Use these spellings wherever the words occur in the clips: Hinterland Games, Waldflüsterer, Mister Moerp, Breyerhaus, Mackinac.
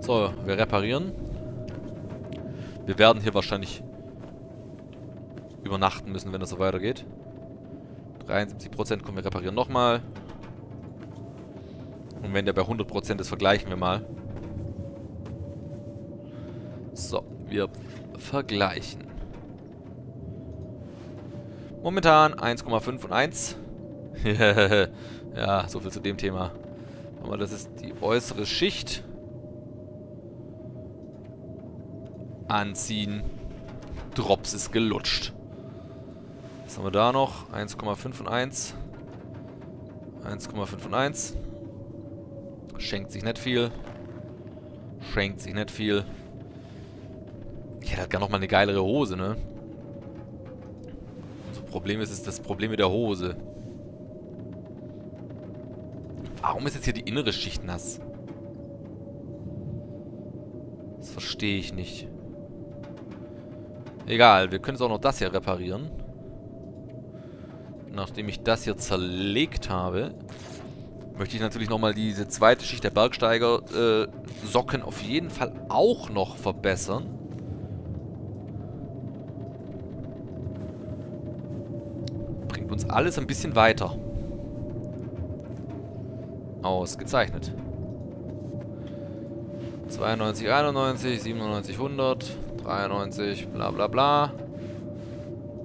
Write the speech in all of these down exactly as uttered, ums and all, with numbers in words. So, wir reparieren. Wir werden hier wahrscheinlich übernachten müssen, wenn das so weitergeht. dreiundsiebzig Prozent, kommen wir reparieren nochmal. Und wenn der bei hundert Prozent ist, vergleichen wir mal. So, wir vergleichen. Momentan eins Komma fünf und eins. Ja, so viel zu dem Thema. Aber das ist die äußere Schicht. Anziehen. Drops ist gelutscht. Was haben wir da noch? eins Komma fünf und eins. eins Komma fünf und eins. Schenkt sich nicht viel. Schenkt sich nicht viel. Ich hätte halt gar noch mal eine geilere Hose, ne? Unser Problem ist, ist das Problem mit der Hose. Warum ist jetzt hier die innere Schicht nass? Das verstehe ich nicht. Egal, wir können jetzt auch noch das hier reparieren. Nachdem ich das hier zerlegt habe, möchte ich natürlich nochmal diese zweite Schicht der Bergsteiger äh, Socken auf jeden Fall auch noch verbessern. Bringt uns alles ein bisschen weiter. Ausgezeichnet. zweiundneunzig, einundneunzig, siebenundneunzig, hundert, dreiundneunzig, bla bla bla.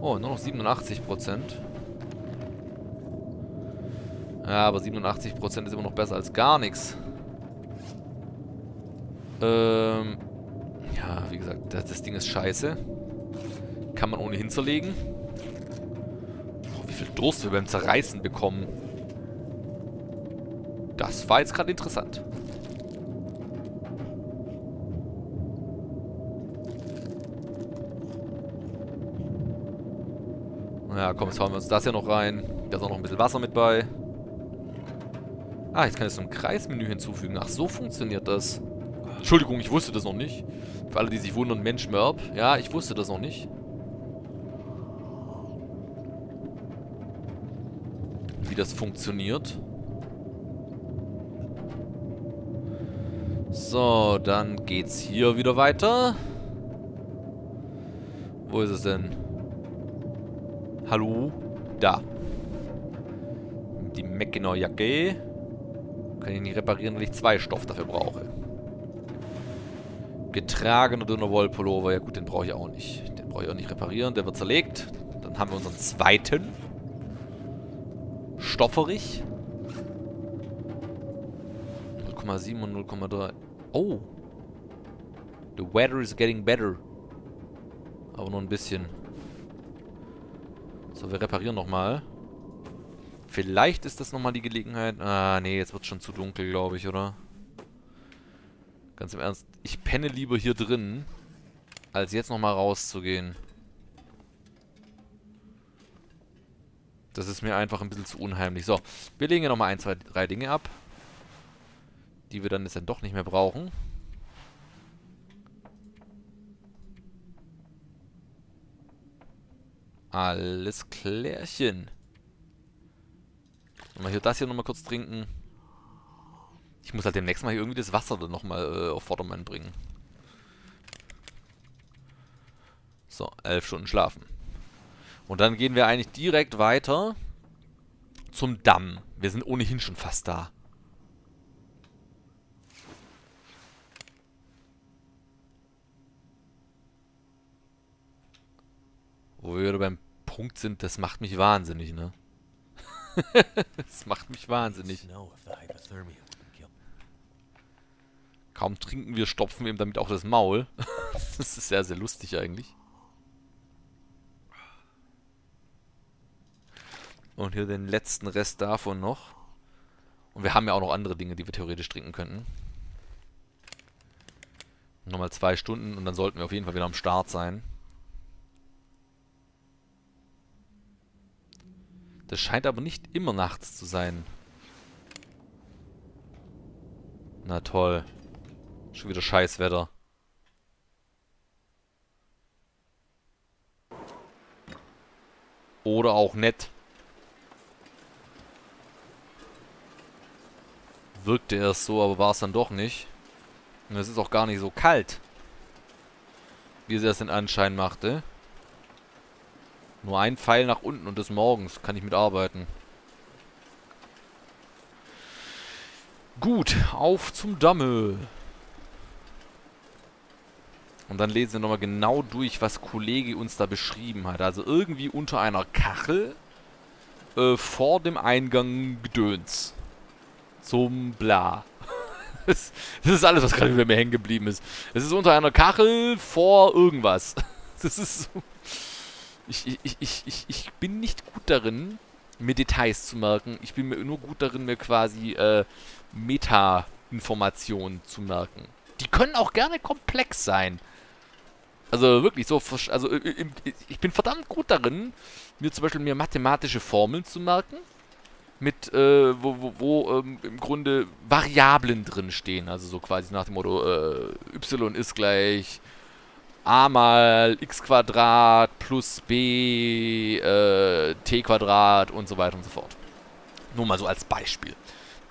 Oh, nur noch siebenundachtzig Prozent. Ja, aber siebenundachtzig Prozent ist immer noch besser als gar nichts. Ähm, ja, wie gesagt, das, das Ding ist scheiße. Kann man ohnehin zerlegen. Oh, wie viel Durst wir beim Zerreißen bekommen. Das war jetzt gerade interessant. Ja, komm, jetzt hauen wir uns das hier noch rein. Da ist auch noch ein bisschen Wasser mit bei. Ah, jetzt kann ich so ein Kreismenü hinzufügen. Ach, so funktioniert das. Entschuldigung, ich wusste das noch nicht. Für alle, die sich wundern, Mensch, Mörb. Ja, ich wusste das noch nicht. Wie das funktioniert. So, dann geht's hier wieder weiter. Wo ist es denn? Hallo? Da. Die Mackinac Jacke. Kann ich nicht reparieren, weil ich zwei Stoff dafür brauche. Getragener dünner Wollpullover. Ja gut, den brauche ich auch nicht. Den brauche ich auch nicht reparieren. Der wird zerlegt. Dann haben wir unseren zweiten. Stofferich. null Komma sieben und null Komma drei. Oh. The weather is getting better. Aber nur ein bisschen. So, wir reparieren nochmal. Vielleicht ist das nochmal die Gelegenheit. Ah, nee, jetzt wird es schon zu dunkel, glaube ich, oder? Ganz im Ernst. Ich penne lieber hier drin, als jetzt nochmal rauszugehen. Das ist mir einfach ein bisschen zu unheimlich. So, wir legen hier nochmal ein, zwei, drei Dinge ab. Die wir dann jetzt dann doch nicht mehr brauchen. Alles klärchen. Mal hier das hier nochmal kurz trinken. Ich muss halt demnächst mal hier irgendwie das Wasser dann nochmal äh, auf Vordermann bringen. So, elf Stunden schlafen. Und dann gehen wir eigentlich direkt weiter zum Damm. Wir sind ohnehin schon fast da. Wo wir wieder beim Punkt sind, das macht mich wahnsinnig, ne? Das macht mich wahnsinnig. Kaum trinken wir, stopfen wir ihm damit auch das Maul. Das ist sehr, sehr lustig eigentlich. Und hier den letzten Rest davon noch. Und wir haben ja auch noch andere Dinge, die wir theoretisch trinken könnten. Nochmal zwei Stunden und dann sollten wir auf jeden Fall wieder am Start sein. Das scheint aber nicht immer nachts zu sein. Na toll. Schon wieder Scheißwetter. Oder auch nett. Wirkte erst so, aber war es dann doch nicht. Und es ist auch gar nicht so kalt, wie sie das den Anschein machte. Nur ein Pfeil nach unten und des Morgens kann ich mitarbeiten. Gut, auf zum Damme. Und dann lesen wir nochmal genau durch, was Kollege uns da beschrieben hat. Also irgendwie unter einer Kachel äh, vor dem Eingang Gedöns. Zum Bla. Das, das ist alles, was gerade über mir hängen geblieben ist. Es ist unter einer Kachel vor irgendwas. Das ist so... Ich, ich, ich, ich, ich bin nicht gut darin, mir Details zu merken. Ich bin mir nur gut darin, mir quasi äh, Meta-Informationen zu merken. Die können auch gerne komplex sein. Also wirklich so... Also ich bin verdammt gut darin, mir zum Beispiel mir mathematische Formeln zu merken. Mit, äh, wo, wo, wo ähm, im Grunde Variablen drin stehen. Also so quasi nach dem Motto, äh, y ist gleich... a mal x Quadrat plus b äh, t Quadrat und so weiter und so fort. Nur mal so als Beispiel.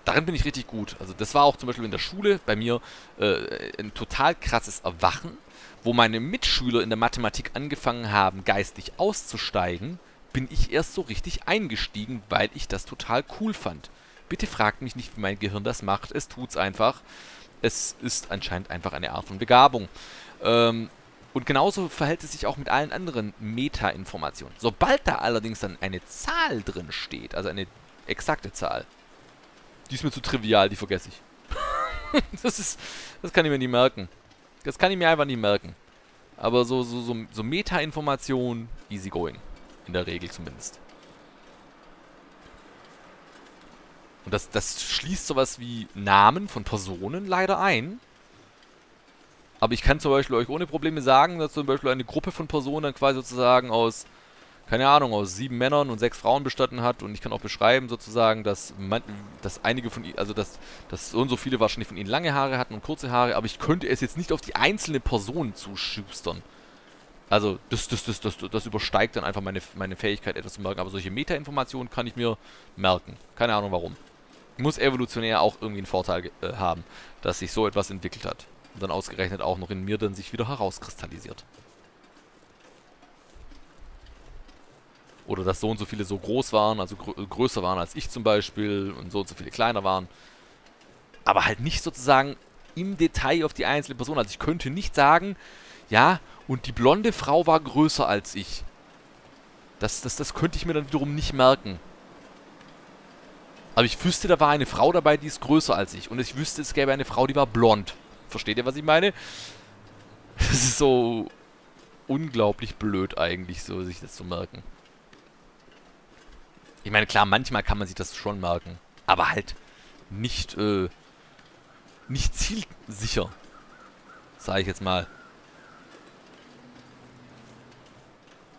Darin bin ich richtig gut. Also das war auch zum Beispiel in der Schule bei mir äh, ein total krasses Erwachen, wo meine Mitschüler in der Mathematik angefangen haben, geistig auszusteigen, bin ich erst so richtig eingestiegen, weil ich das total cool fand. Bitte fragt mich nicht, wie mein Gehirn das macht. Es tut's einfach. Es ist anscheinend einfach eine Art von Begabung. Ähm... Und genauso verhält es sich auch mit allen anderen Meta-Informationen. Sobald da allerdings dann eine Zahl drin steht, also eine exakte Zahl, die ist mir zu trivial, die vergesse ich. das ist, das kann ich mir nicht merken. Das kann ich mir einfach nicht merken. Aber so, so, so, so Meta-Informationen, easy going. In der Regel zumindest. Und das, das schließt sowas wie Namen von Personen leider ein. Aber ich kann zum Beispiel euch ohne Probleme sagen, dass zum Beispiel eine Gruppe von Personen dann quasi sozusagen aus, keine Ahnung, aus sieben Männern und sechs Frauen bestanden hat. Und ich kann auch beschreiben sozusagen, dass, man, dass einige von ihnen, also dass, dass so und so viele wahrscheinlich von ihnen lange Haare hatten und kurze Haare. Aber ich könnte es jetzt nicht auf die einzelne Person zuschustern. Also das, das, das, das, das übersteigt dann einfach meine, meine Fähigkeit, etwas zu merken. Aber solche Meta-Informationen kann ich mir merken. Keine Ahnung warum. Muss evolutionär auch irgendwie einen Vorteil äh, haben, dass sich so etwas entwickelt hat. Und dann ausgerechnet auch noch in mir dann sich wieder herauskristallisiert. Oder dass so und so viele so groß waren, also grö größer waren als ich zum Beispiel und so und so viele kleiner waren. Aber halt nicht sozusagen im Detail auf die einzelne Person. Also ich könnte nicht sagen, ja, und die blonde Frau war größer als ich. Das, das, das könnte ich mir dann wiederum nicht merken. Aber ich wüsste, da war eine Frau dabei, die ist größer als ich. Und ich wüsste, es gäbe eine Frau, die war blond. Versteht ihr, was ich meine? Das ist so unglaublich blöd eigentlich, so sich das zu merken. Ich meine, klar, manchmal kann man sich das schon merken. Aber halt nicht, äh, nicht zielsicher. Sage ich jetzt mal.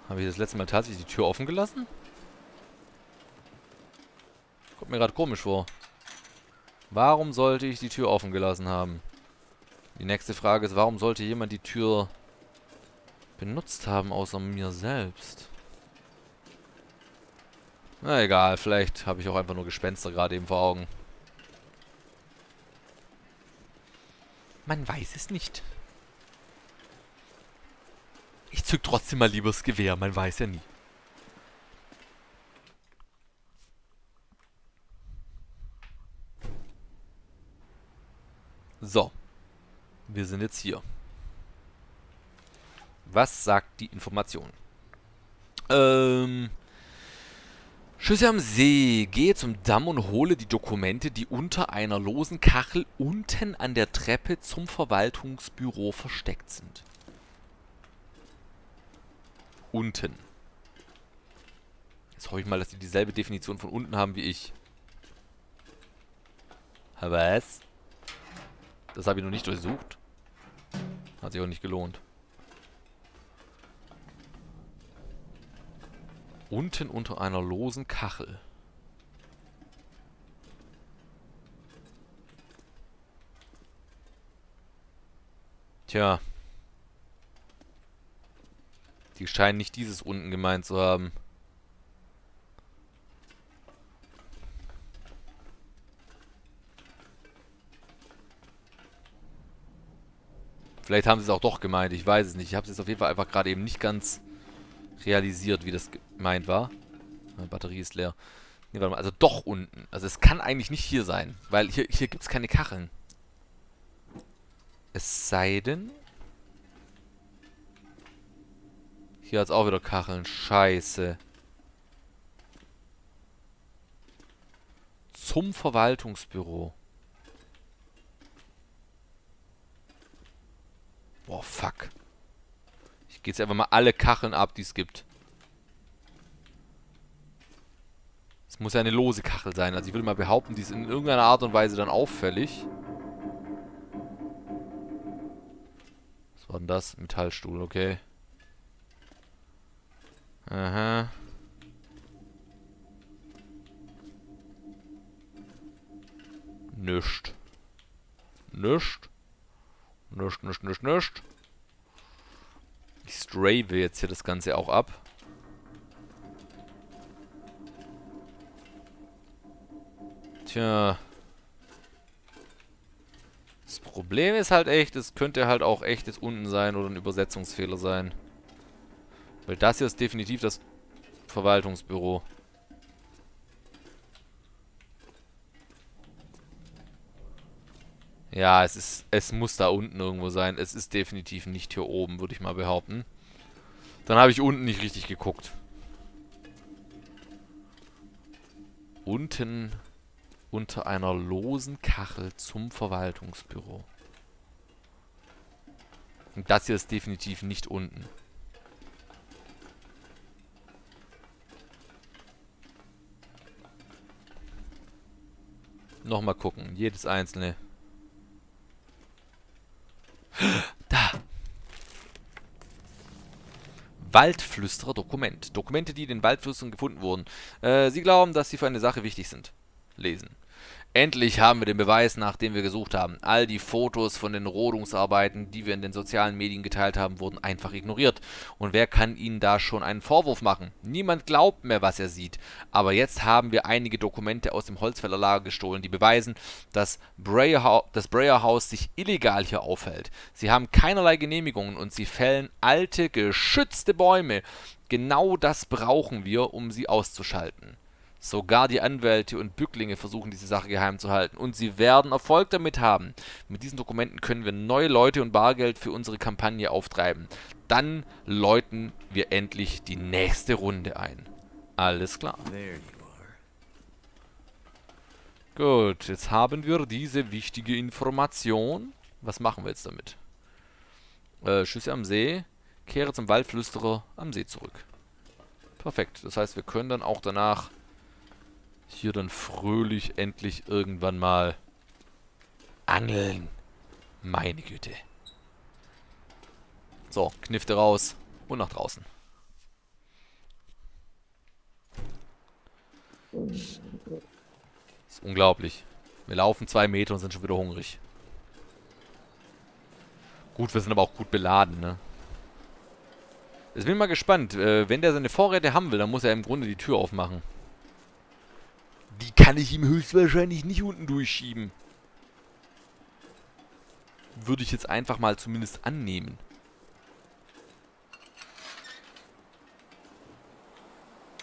Habe ich das letzte Mal tatsächlich die Tür offen gelassen? Kommt mir gerade komisch vor. Warum sollte ich die Tür offen gelassen haben? Die nächste Frage ist, warum sollte jemand die Tür benutzt haben, außer mir selbst? Na egal, vielleicht habe ich auch einfach nur Gespenster gerade eben vor Augen. Man weiß es nicht. Ich zück trotzdem mal lieber das Gewehr, man weiß ja nie. So. Wir sind jetzt hier. Was sagt die Information? Ähm. Schüsse am See. Gehe zum Damm und hole die Dokumente, die unter einer losen Kachel unten an der Treppe zum Verwaltungsbüro versteckt sind. Unten. Jetzt hoffe ich mal, dass die dieselbe Definition von unten haben wie ich. Was? Das habe ich noch nicht durchsucht. Hat sich auch nicht gelohnt. Unten unter einer losen Kachel. Tja. Die scheinen nicht dieses unten gemeint zu haben. Vielleicht haben sie es auch doch gemeint, ich weiß es nicht. Ich habe es jetzt auf jeden Fall einfach gerade eben nicht ganz realisiert, wie das gemeint war. Meine Batterie ist leer. Nee, warte mal, also doch unten. Also es kann eigentlich nicht hier sein, weil hier, hier gibt es keine Kacheln. Es sei denn... Hier hat es auch wieder Kacheln. Scheiße. Zum Verwaltungsbüro. Boah, fuck. Ich gehe jetzt einfach mal alle Kacheln ab, die es gibt. Es muss ja eine lose Kachel sein. Also ich würde mal behaupten, die ist in irgendeiner Art und Weise dann auffällig. Was war denn das? Metallstuhl, okay. Aha. Nischt. Nischt. Nischt, nischt, nischt, nischt. Ich strafe jetzt hier das Ganze auch ab. Tja. Das Problem ist halt echt, es könnte halt auch echtes unten sein oder ein Übersetzungsfehler sein. Weil das hier ist definitiv das Verwaltungsbüro. Ja, es ist, es muss da unten irgendwo sein. Es ist definitiv nicht hier oben, würde ich mal behaupten. Dann habe ich unten nicht richtig geguckt. Unten unter einer losen Kachel zum Verwaltungsbüro. Und das hier ist definitiv nicht unten. Nochmal gucken. Jedes einzelne. Da. Waldflüsterer Dokument. Dokumente, die den Waldflüsterern gefunden wurden. Äh, sie glauben, dass sie für eine Sache wichtig sind. Lesen. Endlich haben wir den Beweis, nach dem wir gesucht haben. All die Fotos von den Rodungsarbeiten, die wir in den sozialen Medien geteilt haben, wurden einfach ignoriert. Und wer kann ihnen da schon einen Vorwurf machen? Niemand glaubt mehr, was er sieht. Aber jetzt haben wir einige Dokumente aus dem Holzfällerlager gestohlen, die beweisen, dass das Breyerhaus sich illegal hier aufhält. Sie haben keinerlei Genehmigungen und sie fällen alte, geschützte Bäume. Genau das brauchen wir, um sie auszuschalten. Sogar die Anwälte und Bücklinge versuchen, diese Sache geheim zu halten. Und sie werden Erfolg damit haben. Mit diesen Dokumenten können wir neue Leute und Bargeld für unsere Kampagne auftreiben. Dann läuten wir endlich die nächste Runde ein. Alles klar. Gut, jetzt haben wir diese wichtige Information. Was machen wir jetzt damit? Äh, Schüsse am See. Kehre zum Waldflüsterer am See zurück. Perfekt. Das heißt, wir können dann auch danach... hier dann fröhlich endlich irgendwann mal angeln. Meine Güte. So, Knifte raus und nach draußen. Das ist unglaublich. Wir laufen zwei Meter und sind schon wieder hungrig. Gut, wir sind aber auch gut beladen, ne? Jetzt bin ich mal gespannt. Wenn der seine Vorräte haben will, dann muss er im Grunde die Tür aufmachen. Die kann ich ihm höchstwahrscheinlich nicht unten durchschieben. Würde ich jetzt einfach mal zumindest annehmen.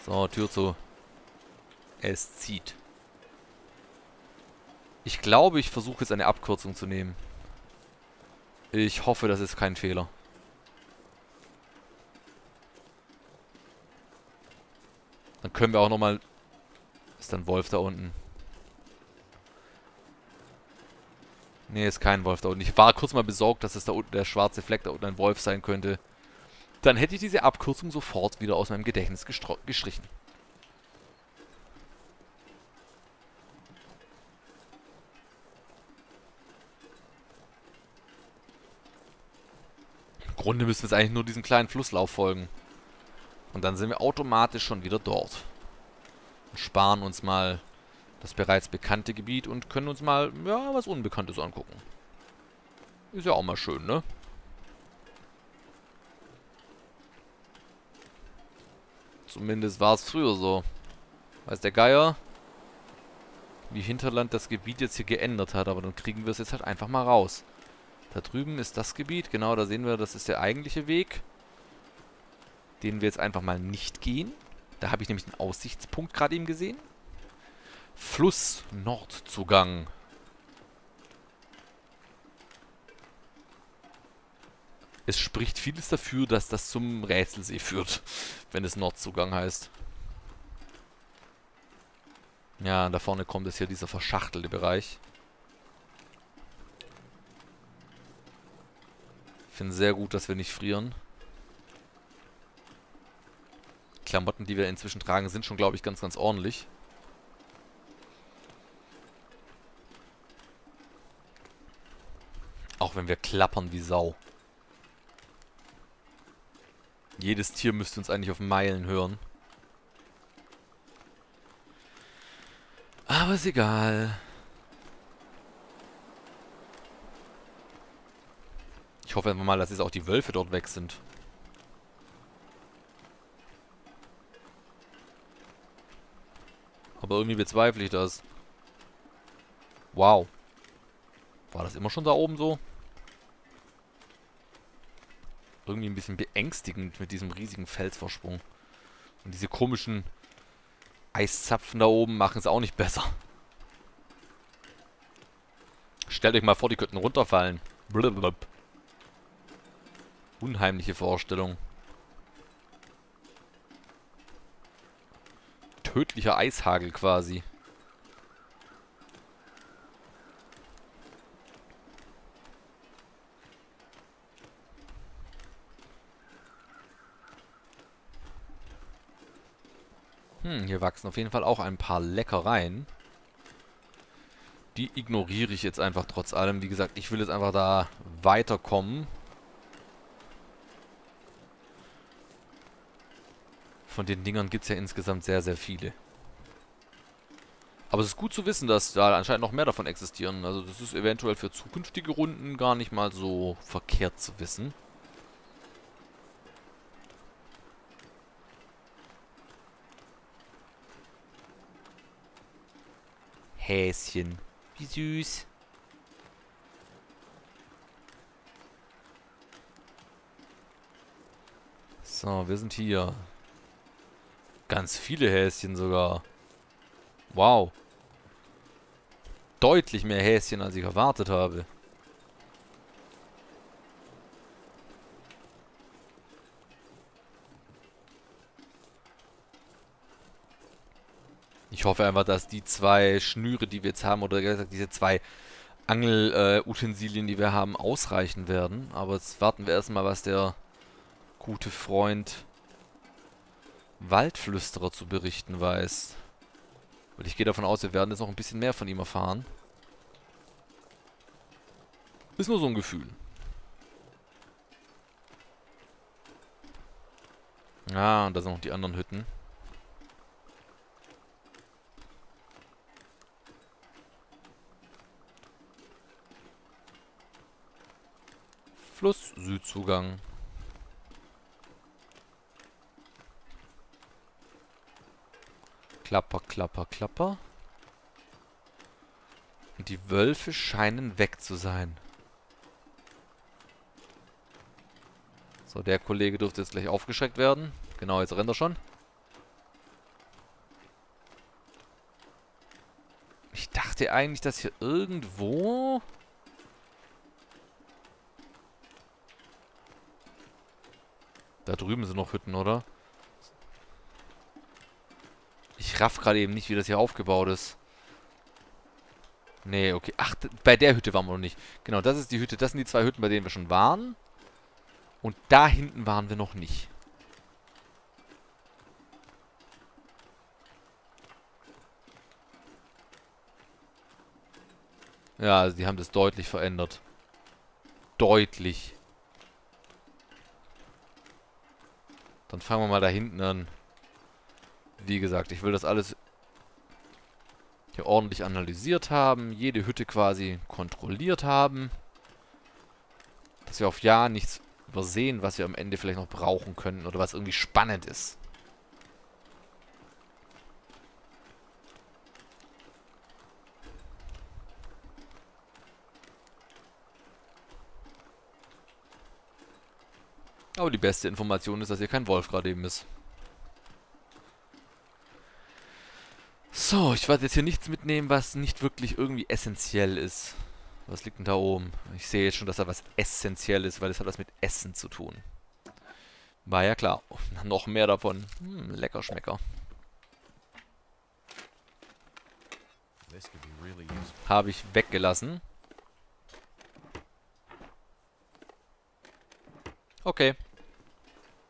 So, Tür zu. Es zieht. Ich glaube, ich versuche jetzt eine Abkürzung zu nehmen. Ich hoffe, das ist kein Fehler. Dann können wir auch nochmal... Ist dann Wolf da unten? Nee, ist kein Wolf da unten. Ich war kurz mal besorgt, dass es da unten der schwarze Fleck da unten ein Wolf sein könnte. Dann hätte ich diese Abkürzung sofort wieder aus meinem Gedächtnis gestrichen. Im Grunde müssen wir jetzt eigentlich nur diesem kleinen Flusslauf folgen. Und dann sind wir automatisch schon wieder dort. Sparen uns mal das bereits bekannte Gebiet und können uns mal, ja, was Unbekanntes angucken. Ist ja auch mal schön, ne? Zumindest war es früher so. Weiß der Geier, wie Hinterland das Gebiet jetzt hier geändert hat, aber dann kriegen wir es jetzt halt einfach mal raus. Da drüben ist das Gebiet. Genau, da sehen wir, das ist der eigentliche Weg, den wir jetzt einfach mal nicht gehen. Da habe ich nämlich einen Aussichtspunkt gerade eben gesehen. Fluss Nordzugang. Es spricht vieles dafür, dass das zum Rätselsee führt, wenn es Nordzugang heißt. Ja, da vorne kommt jetzt hier dieser verschachtelte Bereich. Ich finde sehr gut, dass wir nicht frieren. Klamotten, die wir inzwischen tragen, sind schon, glaube ich, ganz, ganz ordentlich. Auch wenn wir klappern wie Sau. Jedes Tier müsste uns eigentlich auf Meilen hören. Aber ist egal. Ich hoffe einfach mal, dass jetzt auch die Wölfe dort weg sind. Aber irgendwie bezweifle ich das. Wow. War das immer schon da oben so? Irgendwie ein bisschen beängstigend mit diesem riesigen Felsvorsprung. Und diese komischen Eiszapfen da oben machen es auch nicht besser. Stellt euch mal vor, die könnten runterfallen. Blablabla. Unheimliche Vorstellung. Tödlicher Eishagel quasi. Hm, hier wachsen auf jeden Fall auch ein paar Leckereien. Die ignoriere ich jetzt einfach trotz allem. Wie gesagt, ich will jetzt einfach da weiterkommen. Von den Dingern gibt es ja insgesamt sehr, sehr viele. Aber es ist gut zu wissen, dass da anscheinend noch mehr davon existieren. Also das ist eventuell für zukünftige Runden gar nicht mal so verkehrt zu wissen. Häschen. Wie süß. So, wir sind hier. Ganz viele Häschen sogar. Wow. Deutlich mehr Häschen, als ich erwartet habe. Ich hoffe einfach, dass die zwei Schnüre, die wir jetzt haben, oder gesagt, diese zwei Angelutensilien, äh, die wir haben, ausreichen werden. Aber jetzt warten wir erstmal, was der gute Freund Waldflüsterer zu berichten weiß. Und ich gehe davon aus, wir werden jetzt noch ein bisschen mehr von ihm erfahren. Ist nur so ein Gefühl. Ah, und da sind noch die anderen Hütten. Fluss Südzugang. Klapper, klapper, klapper. Und die Wölfe scheinen weg zu sein. So, der Kollege dürfte jetzt gleich aufgeschreckt werden. Genau, jetzt rennt er schon. Ich dachte eigentlich, dass hier irgendwo... Da drüben sind noch Hütten, oder? Ich raff gerade eben nicht, wie das hier aufgebaut ist. Nee, okay. Ach, bei der Hütte waren wir noch nicht. Genau, das ist die Hütte. Das sind die zwei Hütten, bei denen wir schon waren. Und da hinten waren wir noch nicht. Ja, also die haben das deutlich verändert. Deutlich. Dann fangen wir mal da hinten an. Wie gesagt, ich will das alles hier ordentlich analysiert haben. Jede Hütte quasi kontrolliert haben. Dass wir auf ja nichts übersehen, was wir am Ende vielleicht noch brauchen können. Oder was irgendwie spannend ist. Aber die beste Information ist, dass hier kein Wolf gerade eben ist. So, ich werde jetzt hier nichts mitnehmen, was nicht wirklich irgendwie essentiell ist. Was liegt denn da oben? Ich sehe jetzt schon, dass da was essentiell ist, weil es hat was mit Essen zu tun. War ja klar. Oh, noch mehr davon. Hm, lecker Schmecker. Habe ich weggelassen. Okay.